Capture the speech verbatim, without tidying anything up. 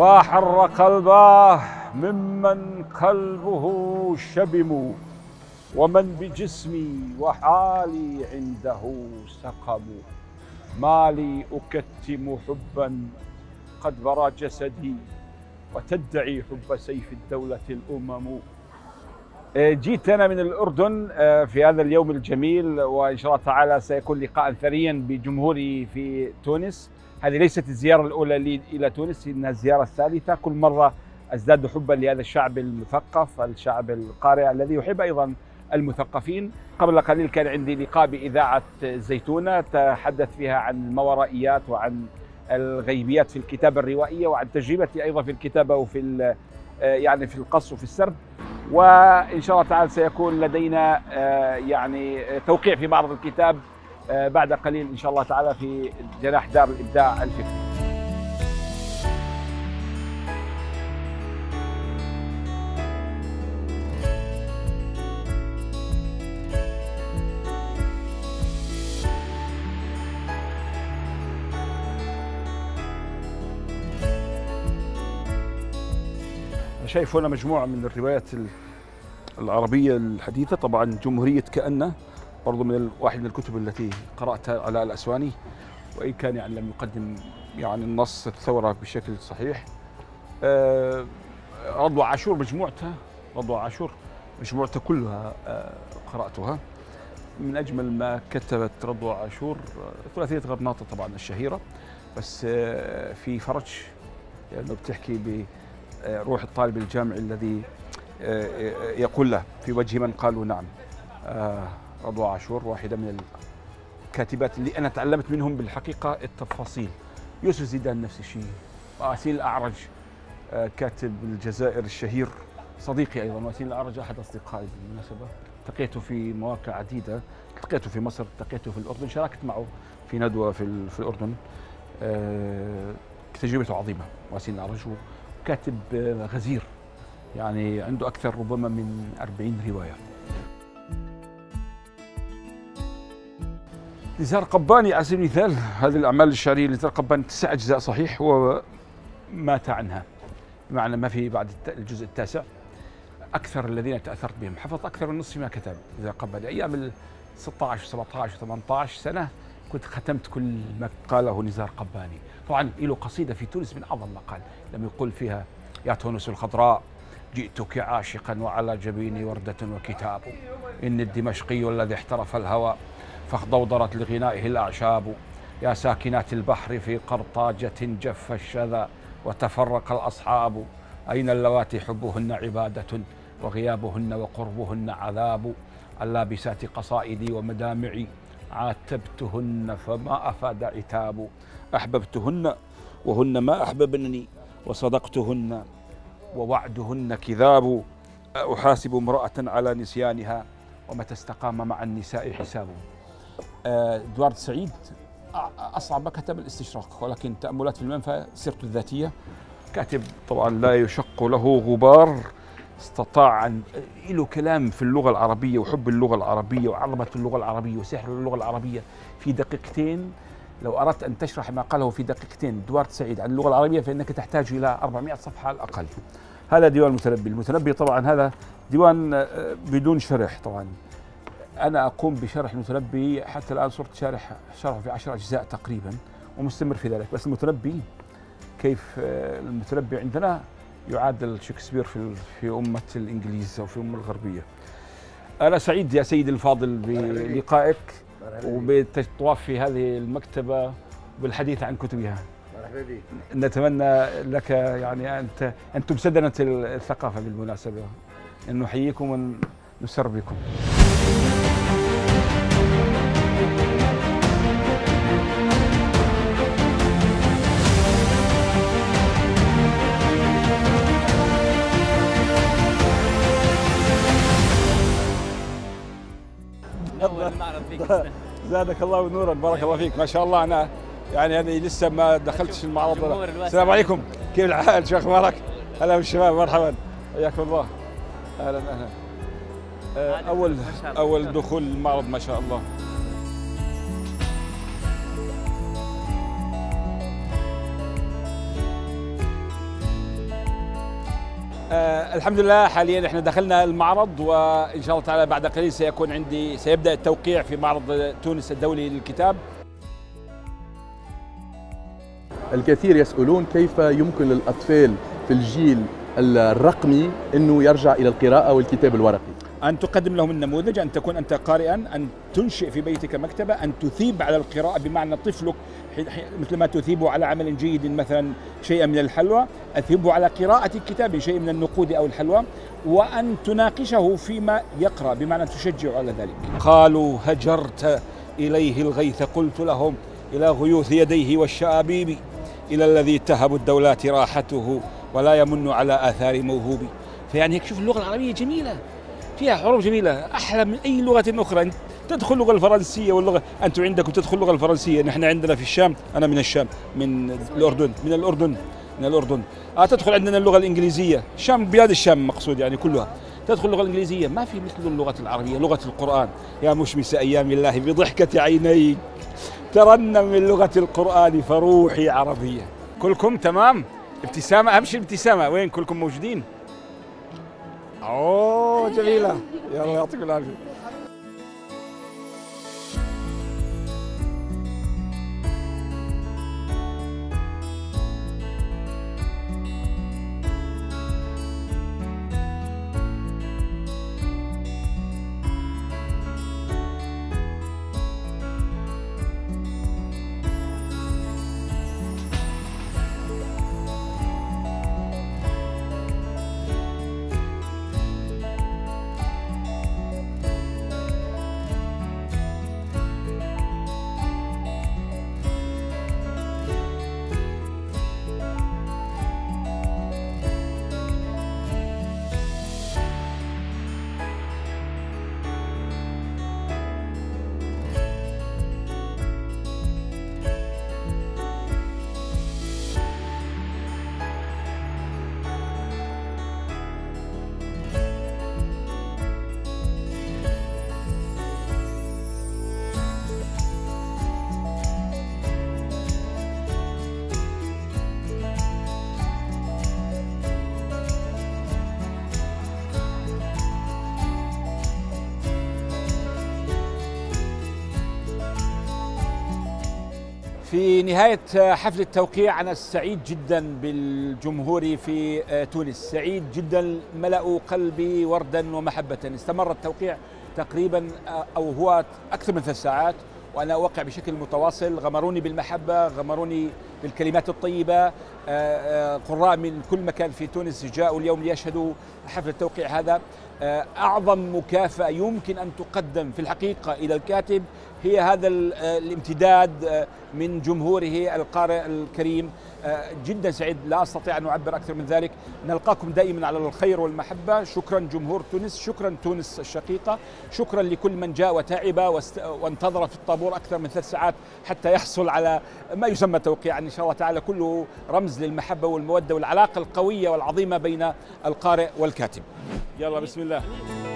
وأحر قلباه ممن قلبه شبم، ومن بجسمي وحالي عنده سقم. ما لي أكتم حبا قد برى جسدي، وتدعي حب سيف الدولة الأمم. جيت أنا من الأردن في هذا اليوم الجميل، وإن شاء الله تعالى سيكون لقاء ثريا بجمهوري في تونس. هذه ليست الزيارة الأولى لي إلى تونس، إنها الزيارة الثالثة. كل مرة أزداد حبا لهذا الشعب المثقف، الشعب القارئ الذي يحب أيضا المثقفين. قبل قليل كان عندي لقاء بإذاعة الزيتونة، تحدث فيها عن الموارائيات وعن الغيبيات في الكتابة الروائية، وعن تجربتي أيضا في الكتابة وفي يعني في القص وفي السرد. وإن شاء الله تعالى سيكون لدينا يعني توقيع في معرض الكتاب بعد قليل إن شاء الله تعالى في جناح دار الابداع الفكري. شايف هنا مجموعة من الروايات العربية الحديثة، طبعا جمهورية كأنه برضو من واحد من الكتب التي قرأتها علاء الأسواني، وإن كان يعني لم يقدم يعني النص الثورة بشكل صحيح. آه رضوى عاشور مجموعتها، رضوى عاشور مجموعتها كلها آه قرأتها. من أجمل ما كتبت رضوى عاشور ثلاثية غرناطة طبعا الشهيرة، بس آه في فرج، لأنه يعني بتحكي ب روح الطالب الجامعي الذي يقول له في وجه من قالوا نعم. رضوى عاشور واحدة من الكاتبات اللي أنا تعلمت منهم بالحقيقة التفاصيل. يوسف زيدان نفس الشيء، واسين الأعرج كاتب الجزائر الشهير صديقي أيضا. واسين الأعرج أحد أصدقائي بالمناسبة، التقيته في مواقع عديدة، التقيته في مصر، التقيته في الأردن، شاركت معه في ندوة في, في الأردن. تجربته عظيمة. واسين الأعرج كاتب غزير، يعني عنده أكثر ربما من أربعين رواية. نزار قباني على سبيل المثال، هذه الأعمال الشعرية لنزار قباني تسع أجزاء صحيح، ومات عنها، بمعنى ما في بعد الجزء التاسع. أكثر الذين تأثرت بهم، حفظت أكثر من نصف ما كتب نزار قباني. أيام ال ستة عشر سبعة عشر ثمانية عشر سنة كنت ختمت كل ما قاله نزار قباني. طبعا له قصيده في تونس من اعظم ما قال، لما يقول فيها: يا تونس الخضراء جئتك عاشقا وعلى جبيني ورده وكتاب، ان الدمشقي الذي احترف الهوى فاخضوضرت لغنائه الاعشاب، يا ساكنات البحر في قرطاجه جف الشذا وتفرق الاصحاب، اين اللواتي حبهن عباده وغيابهن وقربهن عذاب، اللابسات قصائدي ومدامعي عاتبتهن فما أفاد عتاب، أحببتهن وهن ما أحببنني وصدقتهن ووعدهن كذاب، أحاسب امرأة على نسيانها ومتى استقام مع النساء حساب. إدوارد سعيد أصعب ما كتب الاستشراق، ولكن تأملات في المنفى، سيرته الذاتية، كاتب طبعا لا يشق له غبار، استطاع أن له كلام في اللغة العربية وحب اللغة العربية وعظمة اللغة العربية وسحر اللغة العربية في دقيقتين. لو أردت أن تشرح ما قاله في دقيقتين إدوارد سعيد عن اللغة العربية فإنك تحتاج إلى أربعمائة صفحة على الأقل. هذا ديوان المتنبي، المتنبي طبعا هذا ديوان بدون شرح، طبعا أنا أقوم بشرح المتنبي حتى الآن، صرت شارح شرحه في عشر أجزاء تقريبا ومستمر في ذلك. بس المتنبي كيف المتنبي عندنا يعادل شكسبير في في أمة الإنجليز أو في الأمة الغربية. أنا سعيد يا سيدي الفاضل بلقائك وبتوافي هذه المكتبة بالحديث عن كتبها. مرحبا بك. نتمنى لك يعني أنت أن تبسدنا الثقافة بالمناسبة. أن نحييكم ونسر بكم. زادك الله ونورا، بارك الله فيك. ما شاء الله انا يعني انا لسه ما دخلتش المعرض. السلام عليكم، كيف الحال، شو اخبارك؟ هلا بالشباب، مرحبا، حياكم الله، اهلا اهلا. اول اول دخول المعرض ما شاء الله. آه الحمد لله حاليا احنا دخلنا المعرض، وان شاء الله تعالى بعد قليل سيكون عندي سيبدا التوقيع في معرض تونس الدولي للكتاب. الكثير يسألون كيف يمكن للأطفال في الجيل الرقمي أنه يرجع إلى القراءة والكتاب الورقي؟ أن تقدم لهم النموذج، أن تكون أنت قارئا، أن تنشئ في بيتك مكتبة، أن تثيب على القراءة، بمعنى طفلك مثل ما تثيبه على عمل جيد مثلا شيئا من الحلوى، أثيبه على قراءة كتاب شيء من النقود أو الحلوى، وأن تناقشه فيما يقرأ، بمعنى تشجع على ذلك. قالوا هجرت إليه الغيث، قلت لهم إلى غيوث يديه والشآبيب، إلى الذي تهب الدولات راحته ولا يمن على آثار موهوبي. فيعني هيك شوف اللغة العربية جميلة، فيها حروف جميلة أحلى من أي لغة أخرى. تدخل اللغة الفرنسية واللغة أنتم عندكم تدخل اللغة الفرنسية، نحن عندنا في الشام، أنا من الشام، من الأردن من الأردن من الأردن آه تدخل عندنا اللغة الإنجليزية، الشام بلاد الشام مقصود يعني كلها، تدخل اللغة الإنجليزية، ما في مثل اللغة العربية، لغة القرآن. يا مشمس أيام الله بضحكة عينيك ترنم من لغة القرآن فروحي عربية. كلكم تمام؟ ابتسامة، أهم شيء الابتسامة. وين كلكم موجودين؟ أوه جميلة، يلا يعطيكم العافية. في نهاية حفل التوقيع أنا سعيد جدا بالجمهور في تونس، سعيد جدا، ملأوا قلبي وردا ومحبة. استمر التوقيع تقريبا أو هو أكثر من ثلاث ساعات وأنا أوقع بشكل متواصل. غمروني بالمحبة، غمروني بالكلمات الطيبة، قراء من كل مكان في تونس جاءوا اليوم ليشهدوا حفل التوقيع هذا. أعظم مكافأة يمكن أن تقدم في الحقيقة إلى الكاتب هي هذا الامتداد من جمهوره القارئ الكريم. جدا سعيد، لا أستطيع أن أعبر أكثر من ذلك. نلقاكم دائما على الخير والمحبة. شكرا جمهور تونس، شكرا تونس الشقيقة، شكرا لكل من جاء وتعب وانتظر في الطابور أكثر من ثلاث ساعات حتى يحصل على ما يسمى توقيعا إن شاء الله تعالى، كله رمز للمحبة والمودة والعلاقة القوية والعظيمة بين القارئ والكاتب. يلا بسم الله.